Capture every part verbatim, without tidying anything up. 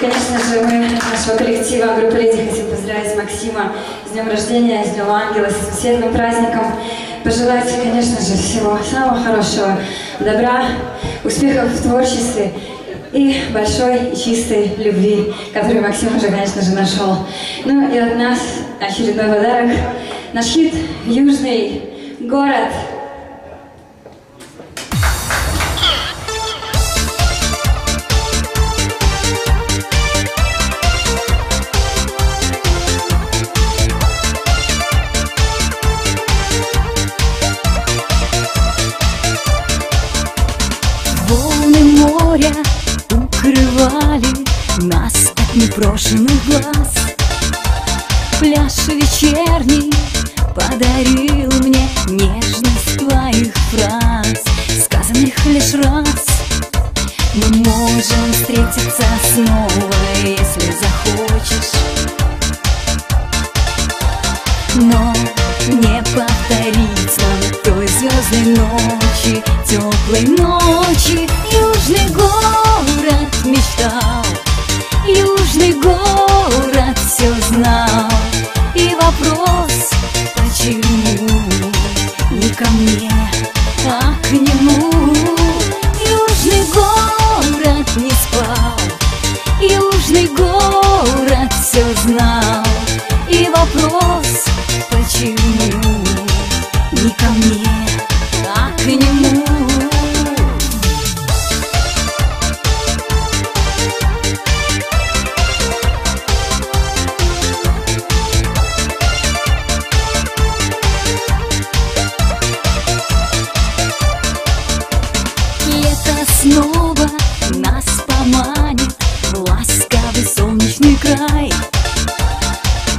конечно же, мы нашего коллектива группы леди хотим поздравить Максима с днем рождения, с Днем Ангела, с всесвятым праздником. Пожелать, конечно же, всего самого хорошего, добра, успехов в творчестве и большой и чистой любви, которую Максим уже, конечно же, нашел. Ну и от нас очередной подарок. Наш хит «Южный город». Моря укрывали нас от непрошенных глаз. Пляж вечерний подарил мне нежность твоих фраз, сказанных лишь раз. Мы можем встретиться снова, если захочешь, но не повторить нам той звездной ночи, теплой ночи. Южный город мечтал, южный город все знал. И вопрос, почему не ко мне, а к нему. Южный город не спал, южный город все знал. И вопрос, почему не ко мне, а к нему. Лето снова нас поманит в ласковый солнечный край.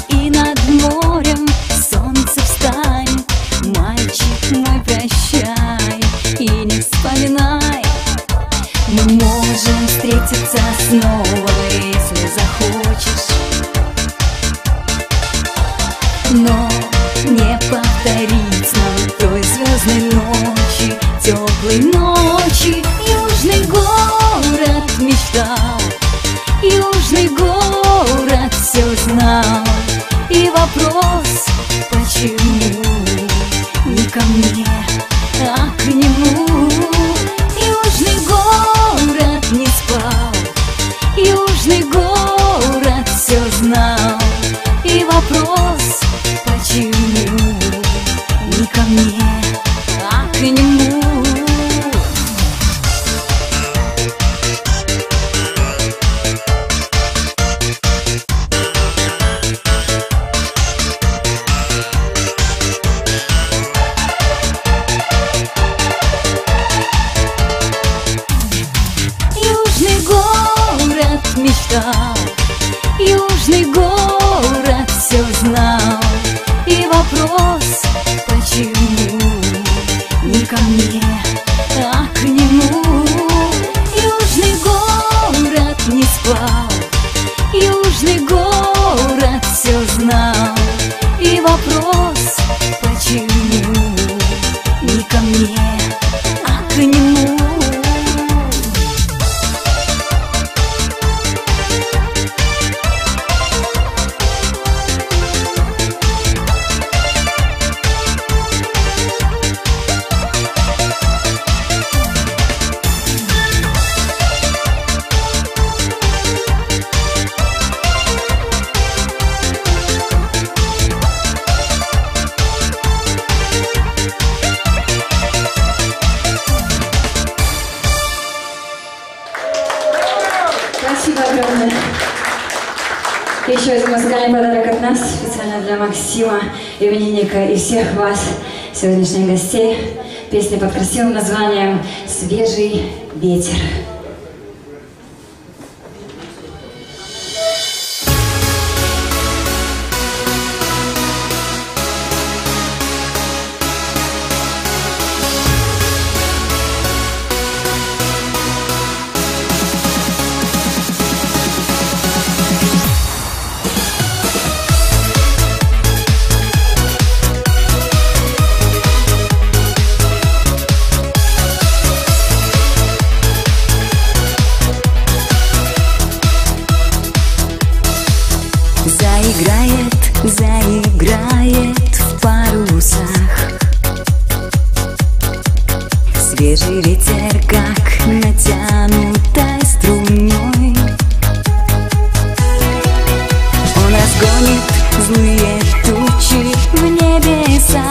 И над морем солнце встанет, мальчик мой, прощай и не вспоминай. Мы можем встретиться снова, если захочешь, но не повторить нам той звездной ночи, теплой ночи. Южный город мечтал, южный город все знал. И вопрос, почему не ко мне, а к нему. Южный город не спал, южный город все знал. И вопрос, почему не ко мне, а к нему. Южный город все знал. И вопрос, почему не ко мне, а к нему. Южный город не спал, южный город все знал. И вопрос, почему не ко мне, а к нему. Еще один музыкальный подарок от нас, специально для Максима, именинника и всех вас, сегодняшних гостей. Песня под красивым названием «Свежий ветер». играет, заиграет в парусах. Свежий ветер, как натянутой струной, он разгонит злые тучи в небесах.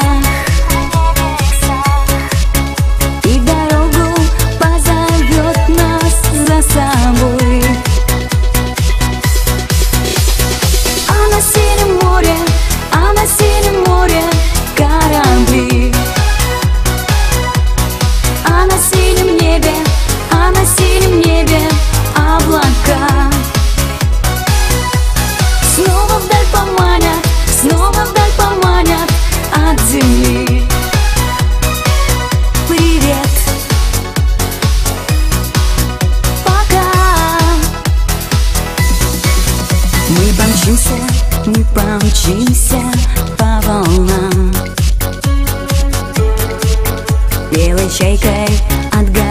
Мы помчимся по волнам, белой чайкой отгоняем.